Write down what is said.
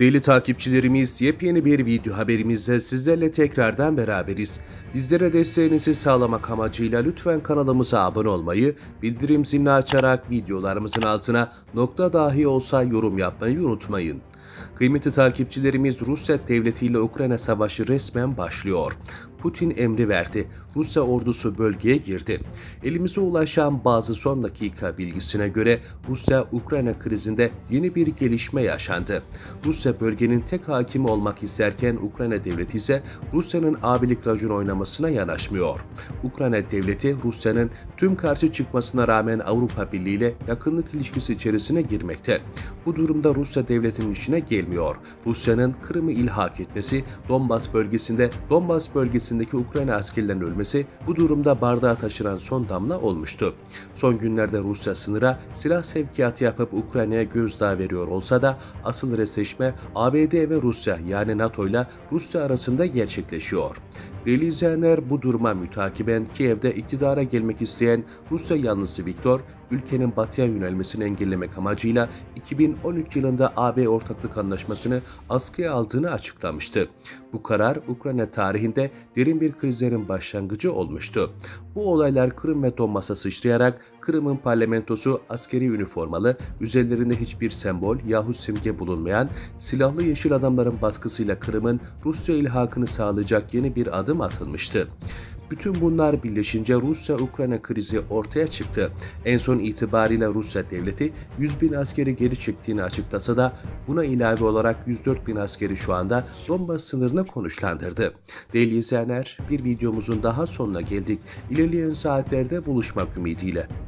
Değerli takipçilerimiz, yepyeni bir video haberimizle sizlerle tekrardan beraberiz. Bizlere desteğinizi sağlamak amacıyla lütfen kanalımıza abone olmayı, bildirim zilini açarak videolarımızın altına nokta dahi olsa yorum yapmayı unutmayın. Kıymetli takipçilerimiz, Rusya devleti ile Ukrayna savaşı resmen başlıyor. Putin emri verdi. Rusya ordusu bölgeye girdi. Elimize ulaşan bazı son dakika bilgisine göre Rusya-Ukrayna krizinde yeni bir gelişme yaşandı. Rusya bölgenin tek hakimi olmak isterken Ukrayna devleti ise Rusya'nın abilik racon oynamasına yanaşmıyor. Ukrayna devleti Rusya'nın tüm karşı çıkmasına rağmen Avrupa Birliği ile yakınlık ilişkisi içerisine girmekte. Bu durumda Rusya devletinin işine gelmiyor. Rusya'nın Kırım'ı ilhak etmesi, Donbass bölgesindeki Ukrayna askerlerinin ölmesi bu durumda bardağı taşıran son damla olmuştu. Son günlerde Rusya sınıra silah sevkiyatı yapıp Ukrayna'ya gözdağı veriyor olsa da asıl resleşme ABD ve Rusya yani NATO ile Rusya arasında gerçekleşiyor. Değerli izleyenler, bu duruma mütakiben Kiev'de iktidara gelmek isteyen Rusya yanlısı Viktor, ülkenin batıya yönelmesini engellemek amacıyla 2013 yılında AB ortaklık anlaşmasını askıya aldığını açıklamıştı. Bu karar Ukrayna tarihinde derin bir krizlerin başlangıcı olmuştu. Bu olaylar Kırım ve Donbass'a sıçrayarak Kırım'ın parlamentosu askeri üniformalı, üzerlerinde hiçbir sembol yahut simge bulunmayan silahlı yeşil adamların baskısıyla Kırım'ın Rusya ilhakını sağlayacak yeni bir adım atılmıştı. Bütün bunlar birleşince Rusya-Ukrayna krizi ortaya çıktı. En son itibariyle Rusya devleti 100.000 askeri geri çektiğini açıklasa da buna ilave olarak 104.000 askeri şu anda Donbass sınırını konuşlandırdı. Değerli izleyenler, bir videomuzun daha sonuna geldik. İlerleyen saatlerde buluşmak ümidiyle.